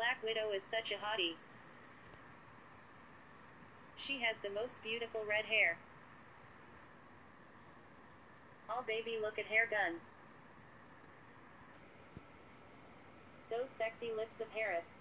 Black Widow is such a hottie. She has the most beautiful red hair. Oh baby, look at hair guns. Those sexy lips of Harris.